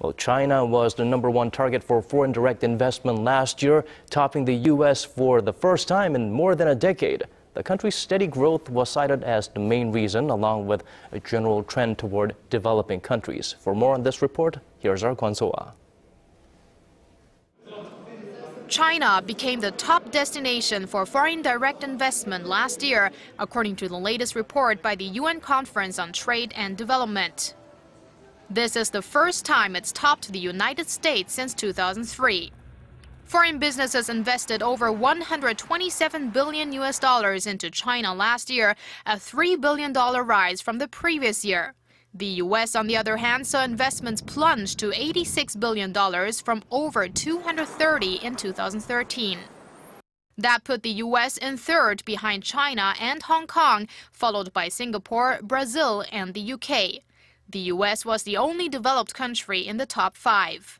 Well, China was the #1 target for foreign direct investment last year, topping the U.S. for the first time in more than a decade. The country's steady growth was cited as the main reason, along with a general trend toward developing countries. For more on this report, here's our Kwon Soa. China became the top destination for foreign direct investment last year, according to the latest report by the UN Conference on Trade and Development. This is the first time it's topped the United States since 2003. Foreign businesses invested over $127 billion into China last year, a $3 billion rise from the previous year. The U.S., on the other hand, saw investments plunge to $86 billion from over $230 billion in 2013. That put the U.S. in third behind China and Hong Kong, followed by Singapore, Brazil, and the U.K. The U.S. was the only developed country in the top five.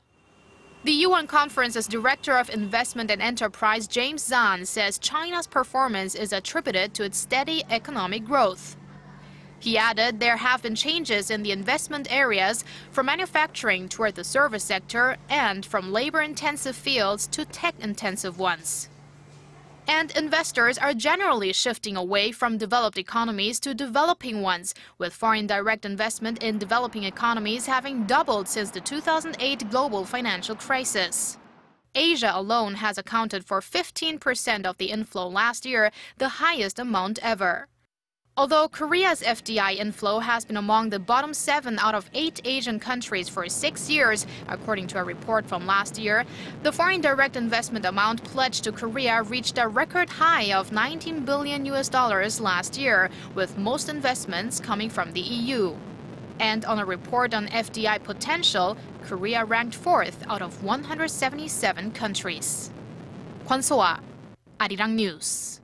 The UN Conference's Director of Investment and Enterprise, James Zhan, says China's performance is attributed to its steady economic growth. He added there have been changes in the investment areas, from manufacturing toward the service sector and from labor-intensive fields to tech-intensive ones. And investors are generally shifting away from developed economies to developing ones, with foreign direct investment in developing economies having doubled since the 2008 global financial crisis. Asia alone has accounted for 15% of the inflow last year, the highest amount ever. Although Korea's FDI inflow has been among the bottom 7 out of 8 Asian countries for 6 years, according to a report from last year, the foreign direct investment amount pledged to Korea reached a record high of $19 billion last year, with most investments coming from the EU. And on a report on FDI potential, Korea ranked 4th out of 177 countries. Kwon Soa, Arirang News.